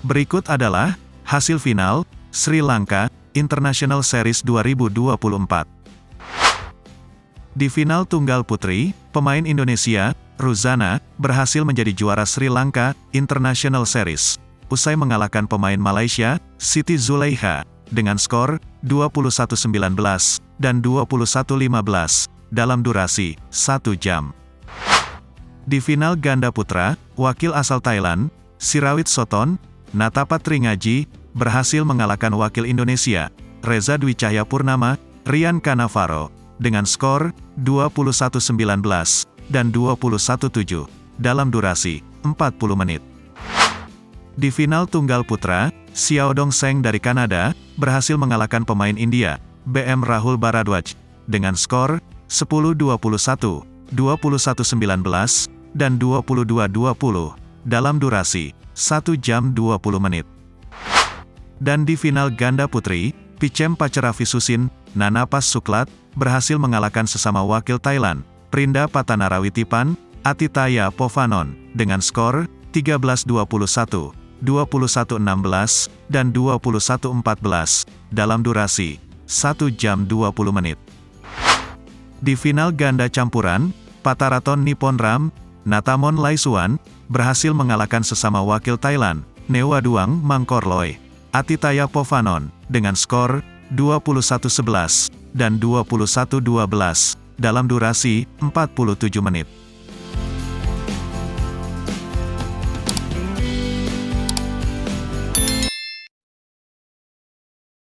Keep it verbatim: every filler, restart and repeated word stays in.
Berikut adalah hasil final Sri Lanka International Series dua ribu dua puluh empat. Di final tunggal putri, pemain Indonesia, Ruzana, berhasil menjadi juara Sri Lanka International Series, usai mengalahkan pemain Malaysia, Siti Zulaikha, dengan skor dua puluh satu sembilan belas dan dua puluh satu lima belas dalam durasi satu jam. Di final ganda putra, wakil asal Thailand, Sirawit Soton Natapat Ngaji, berhasil mengalahkan wakil Indonesia, Reza Dwi Cahaya Purnama, Rian Kanavaro, dengan skor dua puluh satu sembilan belas dan dua puluh satu tujuh dalam durasi empat puluh menit. Di final tunggal putra, Xiao Dongsheng dari Kanada berhasil mengalahkan pemain India, B M Rahul Bharadwaj, dengan skor sepuluh dua puluh satu, dua puluh satu sembilan belas, dan dua puluh dua dua puluh, dalam durasi satu jam dua puluh menit. Dan di final ganda putri, Pichem Pacaravisusin Nanapas Suklat berhasil mengalahkan sesama wakil Thailand, Prinda Patanarawitipan Atitaya Povanon, dengan skor tiga belas dua puluh satu, dua puluh satu enam belas, dan dua puluh satu empat belas, dalam durasi satu jam dua puluh menit. Di final ganda campuran, pataraton Nippon Ram Natamon Laisuan berhasil mengalahkan sesama wakil Thailand, Neowaduang Mangkorloy Atitaya Povanon, dengan skor dua puluh satu sebelas dan dua puluh satu dua belas dalam durasi empat puluh tujuh menit.